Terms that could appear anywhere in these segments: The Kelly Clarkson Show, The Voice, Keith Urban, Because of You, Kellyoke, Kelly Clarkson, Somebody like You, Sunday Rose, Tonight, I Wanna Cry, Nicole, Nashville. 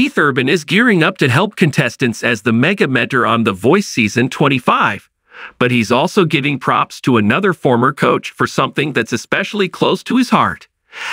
Keith Urban is gearing up to help contestants as the mega mentor on The Voice Season 25, but he's also giving props to another former coach for something that's especially close to his heart.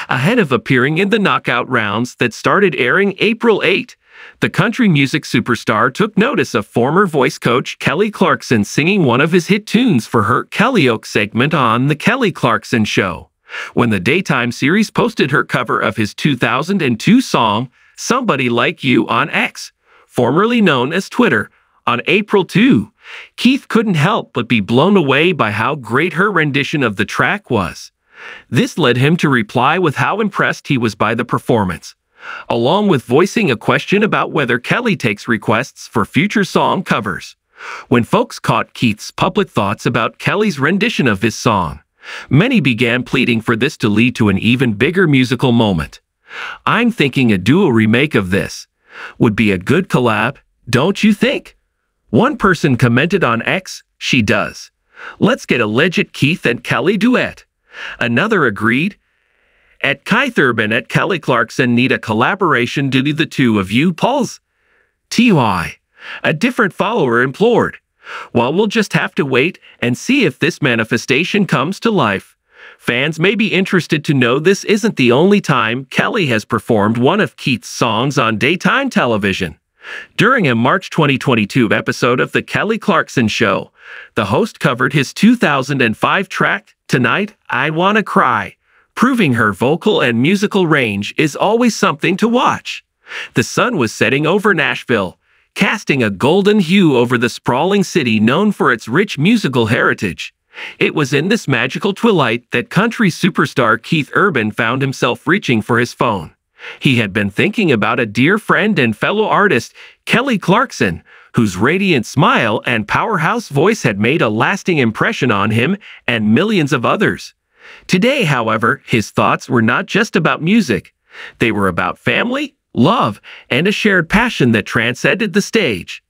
Ahead of appearing in the knockout rounds that started airing April 8, the country music superstar took notice of former voice coach Kelly Clarkson singing one of his hit tunes for her Kellyoke segment on The Kelly Clarkson Show. When the daytime series posted her cover of his 2002 song, Somebody Like You on X, formerly known as Twitter, on April 2, Keith couldn't help but be blown away by how great her rendition of the track was. This led him to reply with how impressed he was by the performance, along with voicing a question about whether Kelly takes requests for future song covers. When folks caught Keith's public thoughts about Kelly's rendition of his song, many began pleading for this to lead to an even bigger musical moment. "I'm thinking a duo remake of this would be a good collab, don't you think?" One person commented on X, "She does. Let's get a legit Keith and Kelly duet." Another agreed, "At Keith Urban at Kelly Clarkson need a collaboration due to the two of you Pauls." T.Y. A different follower implored, "Well, we'll just have to wait and see if this manifestation comes to life." Fans may be interested to know this isn't the only time Kelly has performed one of Keith's songs on daytime television. During a March 2022 episode of The Kelly Clarkson Show, the host covered his 2005 track, Tonight, I Wanna Cry, proving her vocal and musical range is always something to watch. The sun was setting over Nashville, casting a golden hue over the sprawling city known for its rich musical heritage. It was in this magical twilight that country superstar Keith Urban found himself reaching for his phone. He had been thinking about a dear friend and fellow artist, Kelly Clarkson, whose radiant smile and powerhouse voice had made a lasting impression on him and millions of others. Today, however, his thoughts were not just about music. They were about family, love, and a shared passion that transcended the stage.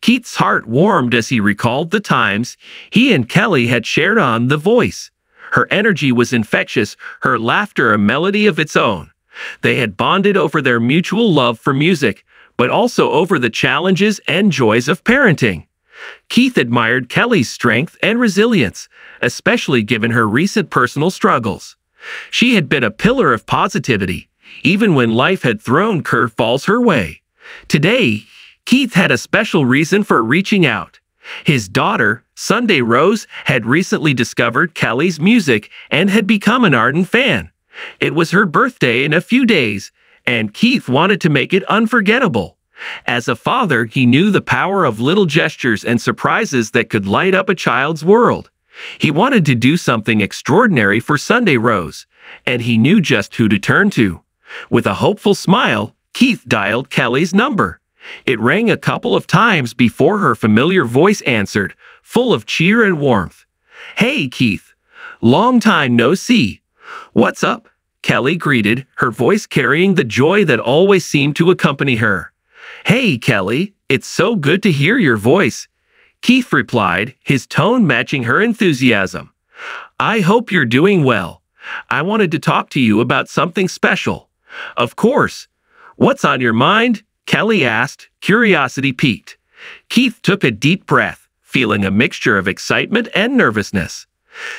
Keith's heart warmed as he recalled the times he and Kelly had shared on The Voice. Her energy was infectious, her laughter a melody of its own. They had bonded over their mutual love for music, but also over the challenges and joys of parenting. Keith admired Kelly's strength and resilience, especially given her recent personal struggles. She had been a pillar of positivity, even when life had thrown curveballs her way. Today, Keith had a special reason for reaching out. His daughter, Sunday Rose, had recently discovered Kelly's music and had become an ardent fan. It was her birthday in a few days, and Keith wanted to make it unforgettable. As a father, he knew the power of little gestures and surprises that could light up a child's world. He wanted to do something extraordinary for Sunday Rose, and he knew just who to turn to. With a hopeful smile, Keith dialed Kelly's number. It rang a couple of times before her familiar voice answered, full of cheer and warmth. "Hey, Keith. Long time no see. What's up?" Kelly greeted, her voice carrying the joy that always seemed to accompany her. "Hey, Kelly. It's so good to hear your voice," Keith replied, his tone matching her enthusiasm. "I hope you're doing well. I wanted to talk to you about something special." "Of course. What's on your mind?" Kelly asked, curiosity piqued. Keith took a deep breath, feeling a mixture of excitement and nervousness.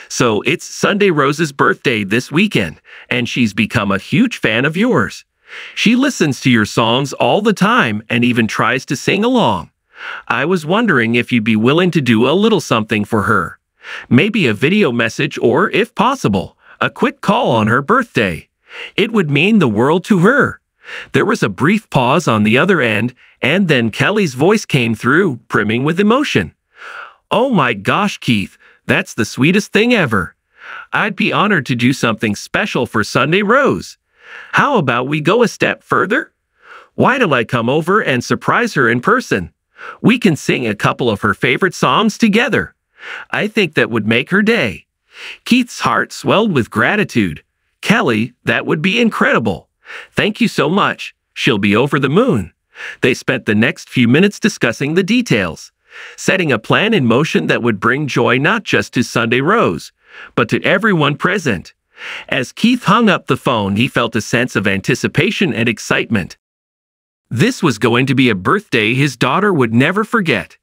"So it's Sunday Rose's birthday this weekend, and she's become a huge fan of yours. She listens to your songs all the time and even tries to sing along. I was wondering if you'd be willing to do a little something for her. Maybe a video message or, if possible, a quick call on her birthday. It would mean the world to her." There was a brief pause on the other end, and then Kelly's voice came through, brimming with emotion. "Oh my gosh, Keith, that's the sweetest thing ever. I'd be honored to do something special for Sunday Rose. How about we go a step further? Why don't I come over and surprise her in person? We can sing a couple of her favorite songs together. I think that would make her day." Keith's heart swelled with gratitude. "Kelly, that would be incredible. Thank you so much. She'll be over the moon." They spent the next few minutes discussing the details, setting a plan in motion that would bring joy not just to Sunday Rose, but to everyone present. As Keith hung up the phone, he felt a sense of anticipation and excitement. This was going to be a birthday his daughter would never forget.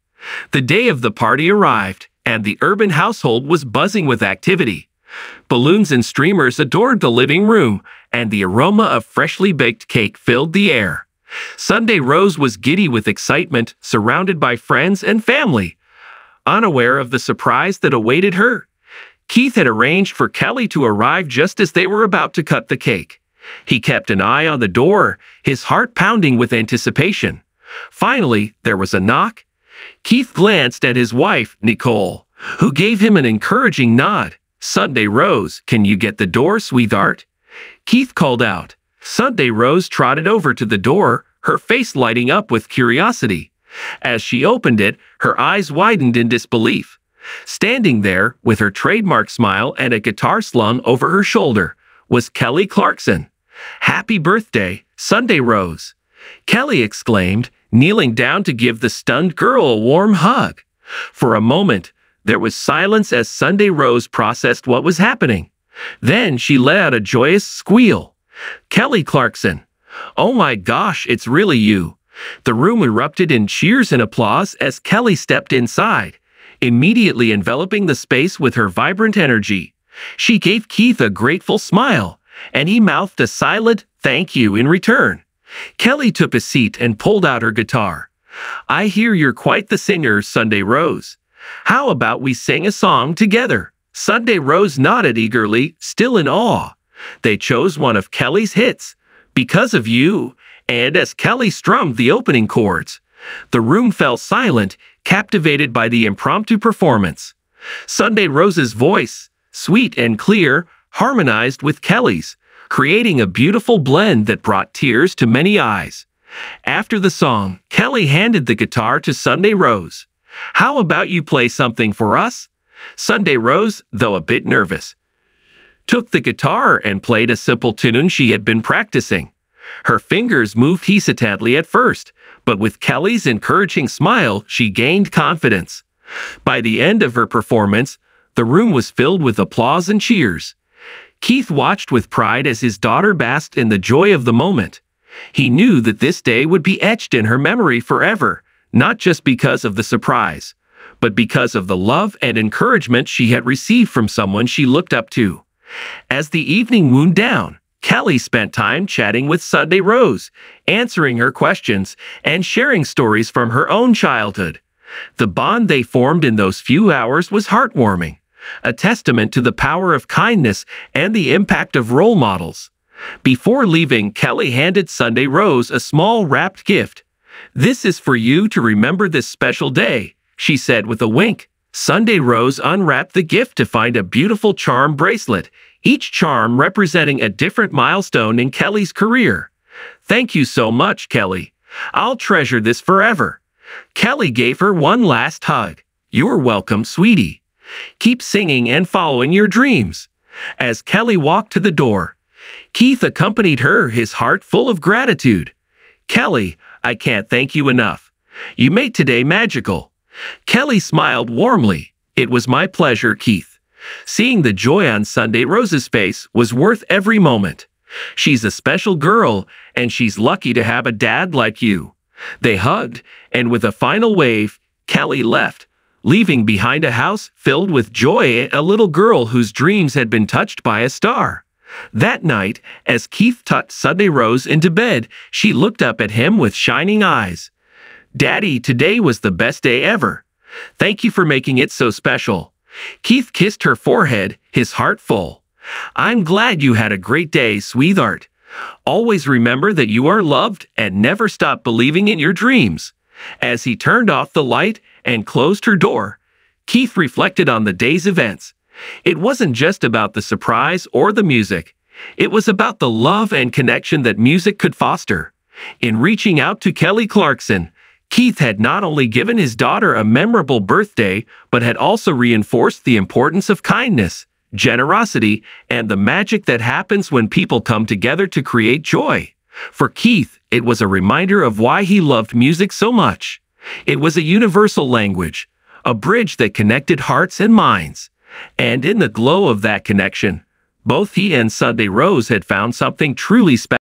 The day of the party arrived, and the Urban household was buzzing with activity. Balloons and streamers adored the living room, and the aroma of freshly baked cake filled the air. Sunday Rose was giddy with excitement, surrounded by friends and family, unaware of the surprise that awaited her. Keith had arranged for Kelly to arrive just as they were about to cut the cake. He kept an eye on the door, his heart pounding with anticipation. Finally, there was a knock. Keith glanced at his wife, Nicole, who gave him an encouraging nod. "Sunday Rose, can you get the door, sweetheart?" Keith called out. Sunday Rose trotted over to the door, her face lighting up with curiosity. As she opened it, her eyes widened in disbelief. Standing there, with her trademark smile and a guitar slung over her shoulder, was Kelly Clarkson. "Happy birthday, Sunday Rose!" Kelly exclaimed, kneeling down to give the stunned girl a warm hug. For a moment, there was silence as Sunday Rose processed what was happening. Then she let out a joyous squeal. "Kelly Clarkson! Oh my gosh, it's really you!" The room erupted in cheers and applause as Kelly stepped inside, immediately enveloping the space with her vibrant energy. She gave Keith a grateful smile, and he mouthed a silent thank you in return. Kelly took a seat and pulled out her guitar. "I hear you're quite the singer, Sunday Rose. How about we sing a song together?" Sunday Rose nodded eagerly, still in awe. They chose one of Kelly's hits, "Because of You," and as Kelly strummed the opening chords, the room fell silent, captivated by the impromptu performance. Sunday Rose's voice, sweet and clear, harmonized with Kelly's, creating a beautiful blend that brought tears to many eyes. After the song, Kelly handed the guitar to Sunday Rose. "How about you play something for us?" Sunday Rose, though a bit nervous, took the guitar and played a simple tune she had been practicing. Her fingers moved hesitantly at first, but with Kelly's encouraging smile, she gained confidence. By the end of her performance, the room was filled with applause and cheers. Keith watched with pride as his daughter basked in the joy of the moment. He knew that this day would be etched in her memory forever, not just because of the surprise, but because of the love and encouragement she had received from someone she looked up to. As the evening wound down, Kelly spent time chatting with Sunday Rose, answering her questions, and sharing stories from her own childhood. The bond they formed in those few hours was heartwarming, a testament to the power of kindness and the impact of role models. Before leaving, Kelly handed Sunday Rose a small wrapped gift. "This is for you to remember this special day," she said with a wink. Sunday Rose unwrapped the gift to find a beautiful charm bracelet, each charm representing a different milestone in Kelly's career. "Thank you so much, Kelly. I'll treasure this forever." Kelly gave her one last hug. "You're welcome, sweetie. Keep singing and following your dreams." As Kelly walked to the door, Keith accompanied her, his heart full of gratitude. "Kelly, I can't thank you enough. You made today magical." Kelly smiled warmly. "It was my pleasure, Keith." Seeing the joy on Sunday Rose's face was worth every moment. "She's a special girl, and she's lucky to have a dad like you." They hugged, and with a final wave, Kelly left, leaving behind a house filled with joy and a little girl whose dreams had been touched by a star. That night, as Keith tucked Sunday Rose into bed, she looked up at him with shining eyes. "Daddy, today was the best day ever. Thank you for making it so special." Keith kissed her forehead, his heart full. "I'm glad you had a great day, sweetheart. Always remember that you are loved and never stop believing in your dreams." As he turned off the light and closed her door, Keith reflected on the day's events. It wasn't just about the surprise or the music. It was about the love and connection that music could foster. In reaching out to Kelly Clarkson, Keith had not only given his daughter a memorable birthday, but had also reinforced the importance of kindness, generosity, and the magic that happens when people come together to create joy. For Keith, it was a reminder of why he loved music so much. It was a universal language, a bridge that connected hearts and minds. And in the glow of that connection, both he and Sunday Rose had found something truly special.